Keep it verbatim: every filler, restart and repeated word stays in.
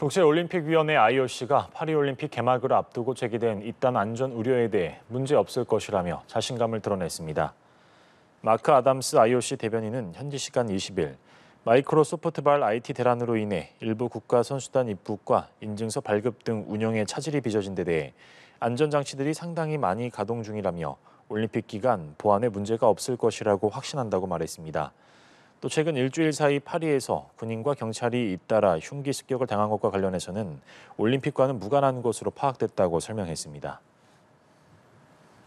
국제올림픽위원회 아이오씨가 파리올림픽 개막을 앞두고 제기된 잇단 안전 우려에 대해 문제없을 것이라며 자신감을 드러냈습니다. 마크 아담스 아이오씨 대변인은 현지 시간 이십일 마이크로소프트발 아이티 대란으로 인해 일부 국가 선수단 입국과 인증서 발급 등 운영에 차질이 빚어진 데 대해 안전장치들이 상당히 많이 가동 중이라며 올림픽 기간 보안에 문제가 없을 것이라고 확신한다고 말했습니다. 또 최근 일주일 사이 파리에서 군인과 경찰이 잇따라 흉기 습격을 당한 것과 관련해서는 올림픽과는 무관한 것으로 파악됐다고 설명했습니다.